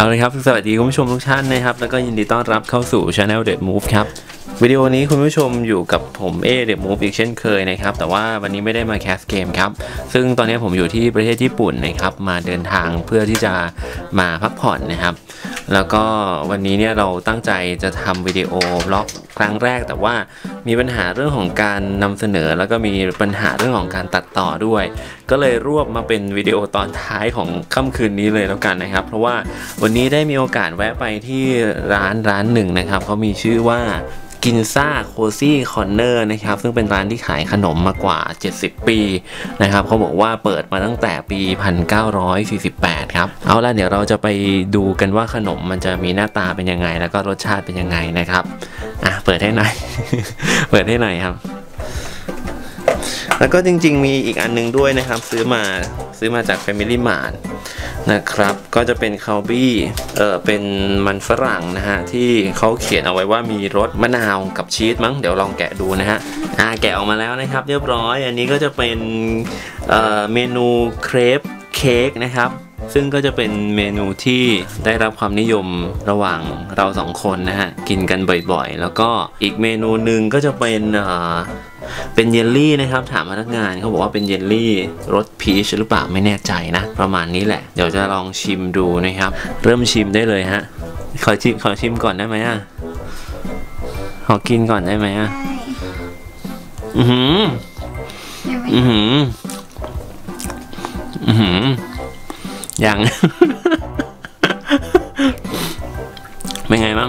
เอาเลยครับสวัสดีคุณผู้ชมทุกท่านนะครับแล้วก็ยินดีต้อนรับเข้าสู่ Channel The Moof ครับวิดีโอนี้คุณผู้ชมอยู่กับผมThe Moof อีกเช่นเคยนะครับแต่ว่าวันนี้ไม่ได้มาแคสเกมครับซึ่งตอนนี้ผมอยู่ที่ประเทศญี่ปุ่นนะครับมาเดินทางเพื่อที่จะมาพักผ่อนนะครับแล้วก็วันนี้เนี่ยเราตั้งใจจะทำวิดีโอบล็อกครั้งแรกแต่ว่ามีปัญหาเรื่องของการนำเสนอแล้วก็มีปัญหาเรื่องของการตัดต่อด้วยก็เลยรวบมาเป็นวิดีโอตอนท้ายของค่ำคืนนี้เลยแล้วกันนะครับเพราะว่าวันนี้ได้มีโอกาสแวะไปที่ร้านหนึ่งนะครับเขามีชื่อว่ากินซ่าโคซี่คอร์เนอร์นะครับซึ่งเป็นร้านที่ขายขนมมากว่า70ปีนะครับเขาบอกว่าเปิดมาตั้งแต่ปี1948ครับเอาล่ะเดี๋ยวเราจะไปดูกันว่าขนมมันจะมีหน้าตาเป็นยังไงแล้วก็รสชาติเป็นยังไงนะครับอ่ะเปิดให้หน่อย เปิดให้หน่อยครับแล้วก็จริงๆมีอีกอันนึงด้วยนะครับซื้อมาจาก Family Mart นะครับก็จะเป็นคาวบี้เป็นมันฝรั่งนะฮะที่เขาเขียนเอาไว้ว่ามีรสมะนาวกับชีสมั้งเดี๋ยวลองแกะดูนะฮะแกะออกมาแล้วนะครับเรียบร้อยอันนี้ก็จะเป็นเมนูเครปเค้กนะครับซึ่งก็จะเป็นเมนูที่ได้รับความนิยมระหว่างเราสองคนนะฮะกินกันบ่อยๆแล้วก็อีกเมนูหนึ่งก็จะเป็นเยลลี่นะครับถามพนักงานเขาบอกว่าเป็นเยลลี่รสพีชหรือเปล่าไม่แน่ใจนะประมาณนี้แหละเดี๋ยวจะลองชิมดูนะครับเริ่มชิมได้เลยฮะขอชิมก่อนได้ไหมอ่ะขอกินก่อนได้ไหมอ่ะอื้อหือยัง เป็นไงบ้าง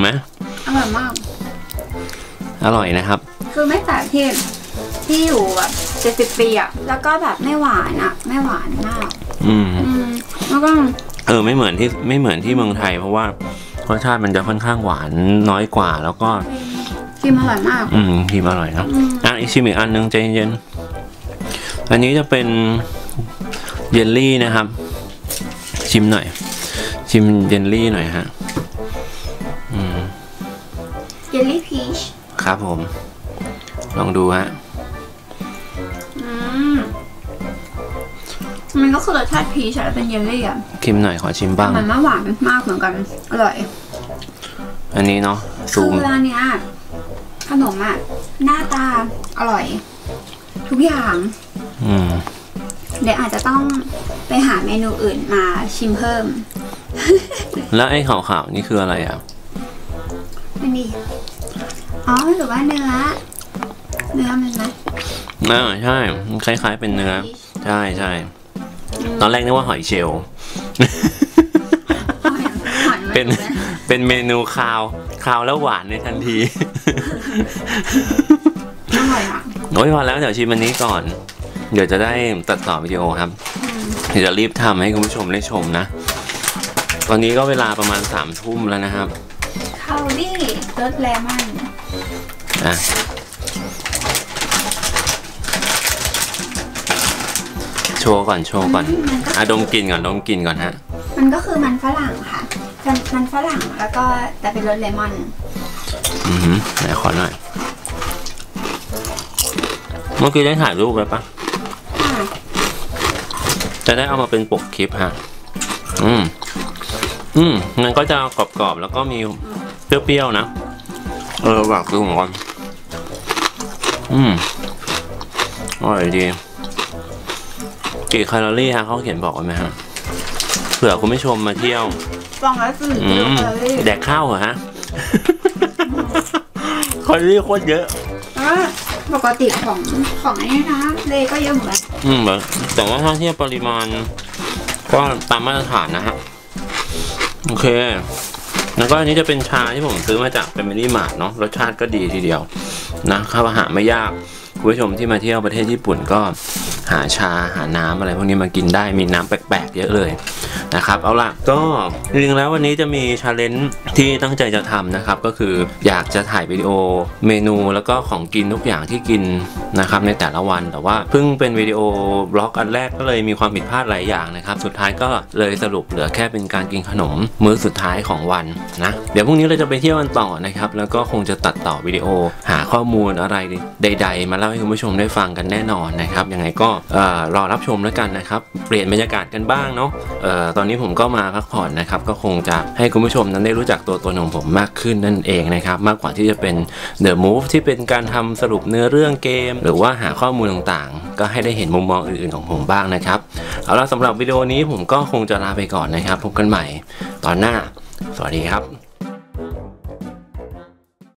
ไหมอร่อยมากอร่อยนะครับคือไม่แปลกที่อยู่แบบ70ปีอ่ะแล้วก็แบบไม่หวานอ่ะไม่หวานมากแล้วก็ไม่เหมือนที่เมืองไทยเพราะว่ารสชาติมันจะค่อนข้างหวานน้อยกว่าแล้วก็ชิมอร่อยมากชิมอร่อยครับชิมอีกอันนึงใจเย็นๆอันนี้จะเป็นเยลลี่นะครับชิมเยลลี่หน่อยฮะเยลลี่พีชครับผมลองดูฮะมันก็คือรสชาติพีชแล้วเป็นเยลลี่อ่ะชิมหน่อยขอชิมบ้างมันไม่หวานมากเหมือนกันอร่อยอันนี้เนาะซูมร้านเนี้ยขนมอ่ะหน้าตาอร่อยทุกอย่างเดี๋ยวอาจจะต้องไปหาเมนูอื่นมาชิมเพิ่มแล้วไอ้ขาวๆนี่คืออะไรอ่ะมันดีอ๋อหรือว่าเนื้อมันไหมใช่คล้ายๆเป็นเนื้อใช่ตอนแรกนึกว่าหอยเชลล์เป็นเมนูคาวแล้วหวานในทันทีอร่อยอ่ะโอ้ยพอแล้วเดี๋ยวชิมอันนี้ก่อนเดี๋ยวจะได้ตัดต่อวิดีโอครับเดี๋ยวจะรีบทำให้คุณผู้ชมได้ชมนะตอนนี้ก็เวลาประมาณ3 ทุ่มแล้วนะครับคาวดี้รสเลมอนโชว์ก่อนดมกลิ่นก่อนฮะมันก็คือมันฝรั่งค่ะมันฝรั่งแล้วก็แต่เป็นรสเลมอนไหนขอหน่อยเมื่อกี้ได้ถ่ายรูปแล้วปะจะได้เอามาเป็นปกคลิปฮะมันก็จะกรอบๆแล้วก็มีเปรี้ยวๆนะหวานคือของก่อนอร่อยดีกี่แคลอรี่ฮะเขาเขียนบอกไว้ไหมฮะเผื่อคุณผู้ชมมาเที่ยวฟองละ4 แคลอรี่แดกข้าวเหรอฮะแคลอรี่โคตรเยอะปกติของไอ้นี่นะเลยก็เยอะเหมือนกันแต่ว่าถ้าเทียบปริมาณก็ตามมาตรฐานนะฮะโอเคแล้วก็อันนี้จะเป็นชาที่ผมซื้อมาจากFamily Martเนาะรสชาติก็ดีทีเดียวนะครับหาไม่ยากคุณผู้ชมที่มาเที่ยวประเทศญี่ปุ่นก็หาชาหาน้ำอะไรพวกนี้มากินได้มีน้ำแปลกๆเยอะเลยนะครับเอาล่ะก็จริงๆแล้ววันนี้จะมี challenge ที่ตั้งใจจะทำนะครับก็คืออยากจะถ่ายวิดีโอเมนูแล้วก็ของกินทุกอย่างที่กินนะครับในแต่ละวันแต่ว่าเพิ่งเป็นวิดีโอบล็อกอันแรกก็เลยมีความผิดพลาดหลายอย่างนะครับสุดท้ายก็เลยสรุปเหลือแค่เป็นการกินขนมมื้อสุดท้ายของวันนะเดี๋ยวพรุ่งนี้เราจะไปเที่ยวกันต่อนะครับแล้วก็คงจะตัดต่อวิดีโอหาข้อมูลอะไรใดๆมาเล่าให้คุณผู้ชมได้ฟังกันแน่นอนนะครับยังไงก็รอรับชมแล้วกันนะครับเปลี่ยนบรรยากาศกันบ้างเนาะตอน วันนี้ผมก็มาพักผ่อนนะครับก็คงจะให้คุณผู้ชมนั้นได้รู้จักตัวตนของผมมากขึ้นนั่นเองนะครับมากกว่าที่จะเป็น The Move ที่เป็นการทำสรุปเนื้อเรื่องเกมหรือว่าหาข้อมูลต่างๆก็ให้ได้เห็นมุมมองอื่นๆของผมบ้างนะครับเอาล่ะสำหรับวิดีโอนี้ผมก็คงจะลาไปก่อนนะครับพบกันใหม่ตอนหน้าสวัสดีครับ